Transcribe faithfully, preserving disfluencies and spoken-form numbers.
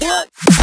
What?